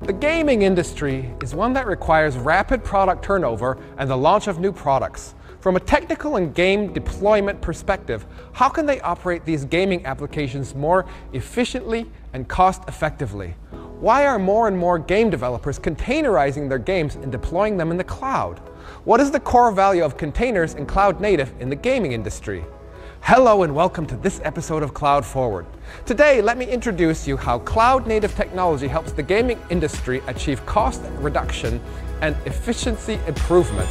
The gaming industry is one that requires rapid product turnover and the launch of new products. From a technical and game deployment perspective, how can they operate these gaming applications more efficiently and cost-effectively? Why are more and more game developers containerizing their games and deploying them in the cloud? What is the core value of containers and cloud-native in the gaming industry? Hello and welcome to this episode of Cloud Forward. Today, let me introduce you how cloud-native technology helps the gaming industry achieve cost reduction and efficiency improvement.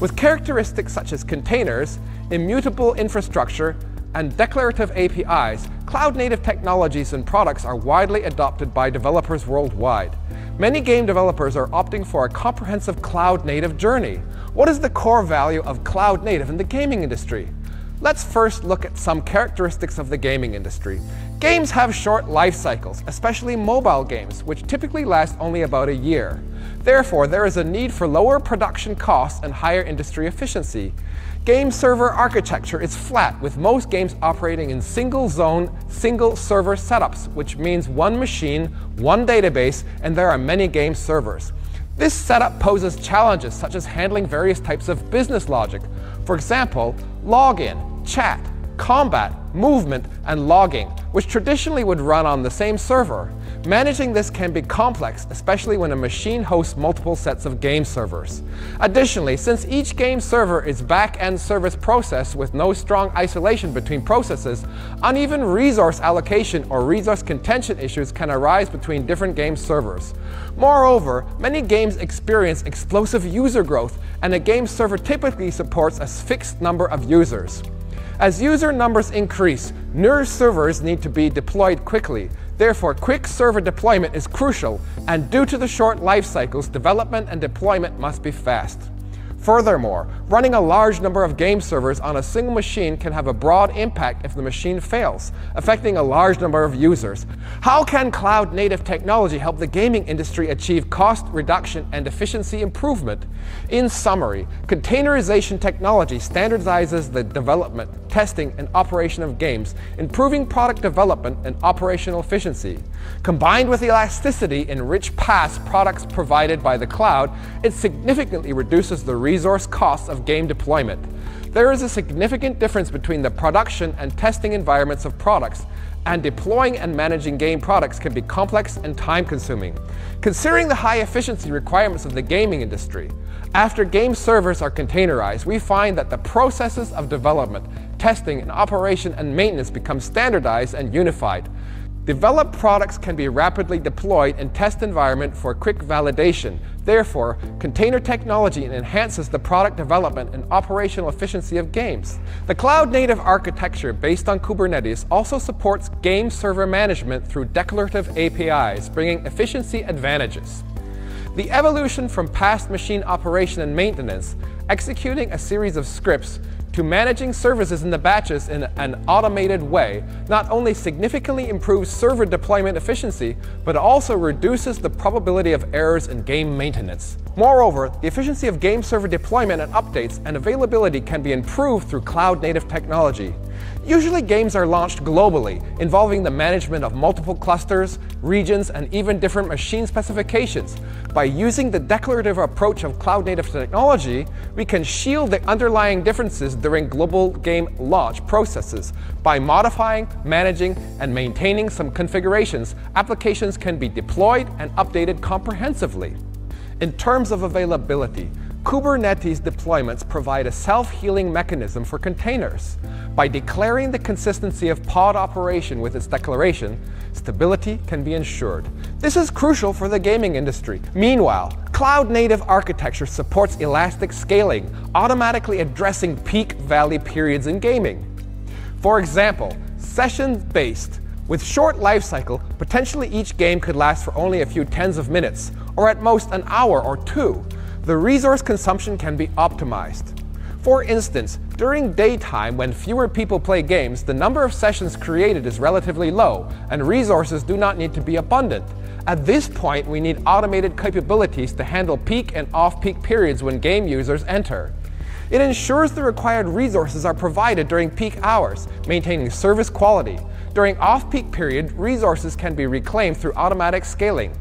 With characteristics such as containers, immutable infrastructure, and declarative APIs, cloud-native technologies and products are widely adopted by developers worldwide. Many game developers are opting for a comprehensive cloud-native journey. What is the core value of cloud-native in the gaming industry? Let's first look at some characteristics of the gaming industry. Games have short life cycles, especially mobile games, which typically last only about a year. Therefore, there is a need for lower production costs and higher industry efficiency. Game server architecture is flat, with most games operating in single-zone, single-server setups, which means one machine, one database, and there are many game servers. This setup poses challenges such as handling various types of business logic. For example, login, chat, combat, movement, and logging, which traditionally would run on the same server. Managing this can be complex, especially when a machine hosts multiple sets of game servers. Additionally, since each game server is back-end service processed with no strong isolation between processes, uneven resource allocation or resource contention issues can arise between different game servers. Moreover, many games experience explosive user growth, and a game server typically supports a fixed number of users. As user numbers increase, newer servers need to be deployed quickly. Therefore, quick server deployment is crucial, and due to the short life cycles, development and deployment must be fast. Furthermore, running a large number of game servers on a single machine can have a broad impact if the machine fails, affecting a large number of users. How can cloud-native technology help the gaming industry achieve cost reduction and efficiency improvement? In summary, containerization technology standardizes the development, testing, and operation of games, improving product development and operational efficiency. Combined with elasticity in rich PaaS products provided by the cloud, it significantly reduces the resource costs of game deployment. There is a significant difference between the production and testing environments of products, and deploying and managing game products can be complex and time-consuming. Considering the high efficiency requirements of the gaming industry, after game servers are containerized, we find that the processes of development, testing, and operation and maintenance become standardized and unified. Developed products can be rapidly deployed in test environment for quick validation. Therefore, container technology enhances the product development and operational efficiency of games. The cloud-native architecture based on Kubernetes also supports game server management through declarative APIs, bringing efficiency advantages. The evolution from past machine operation and maintenance, executing a series of scripts, to managing services in the batches in an automated way not only significantly improves server deployment efficiency, but also reduces the probability of errors in game maintenance. Moreover, the efficiency of game server deployment and updates and availability can be improved through cloud-native technology. Usually games are launched globally, involving the management of multiple clusters, regions, and even different machine specifications. By using the declarative approach of cloud-native technology, we can shield the underlying differences during global game launch processes. By modifying, managing, and maintaining some configurations, applications can be deployed and updated comprehensively. In terms of availability, Kubernetes deployments provide a self-healing mechanism for containers. By declaring the consistency of pod operation with its declaration, stability can be ensured. This is crucial for the gaming industry. Meanwhile, cloud-native architecture supports elastic scaling, automatically addressing peak valley periods in gaming. For example, session-based. With short life cycle, potentially each game could last for only a few tens of minutes, or at most an hour or two. The resource consumption can be optimized. For instance, during daytime when fewer people play games, the number of sessions created is relatively low, and resources do not need to be abundant. At this point, we need automated capabilities to handle peak and off-peak periods when game users enter. It ensures the required resources are provided during peak hours, maintaining service quality. During off-peak period, resources can be reclaimed through automatic scaling.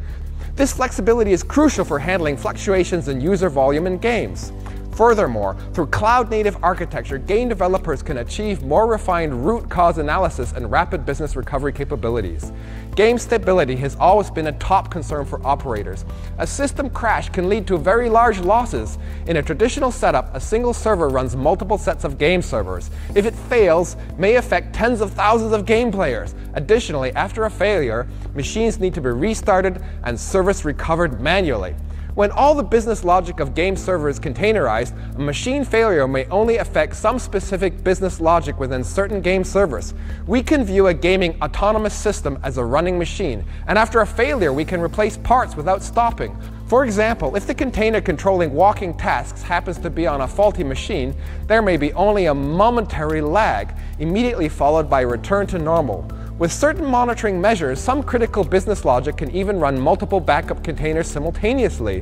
This flexibility is crucial for handling fluctuations in user volume in games. Furthermore, through cloud-native architecture, game developers can achieve more refined root cause analysis and rapid business recovery capabilities. Game stability has always been a top concern for operators. A system crash can lead to very large losses. In a traditional setup, a single server runs multiple sets of game servers. If it fails, it may affect tens of thousands of game players. Additionally, after a failure, machines need to be restarted and service recovered manually. When all the business logic of game server is containerized, a machine failure may only affect some specific business logic within certain game servers. We can view a gaming autonomous system as a running machine, and after a failure we can replace parts without stopping. For example, if the container controlling walking tasks happens to be on a faulty machine, there may be only a momentary lag, immediately followed by a return to normal. With certain monitoring measures, some critical business logic can even run multiple backup containers simultaneously.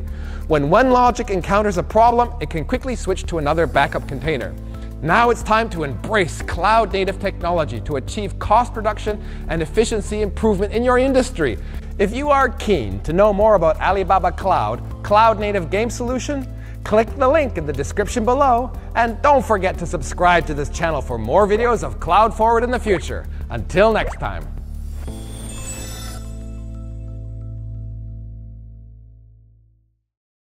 When one logic encounters a problem, it can quickly switch to another backup container. Now it's time to embrace cloud-native technology to achieve cost reduction and efficiency improvement in your industry. If you are keen to know more about Alibaba Cloud, cloud-native game solution, click the link in the description below, and don't forget to subscribe to this channel for more videos of Cloud Forward in the future. Until next time.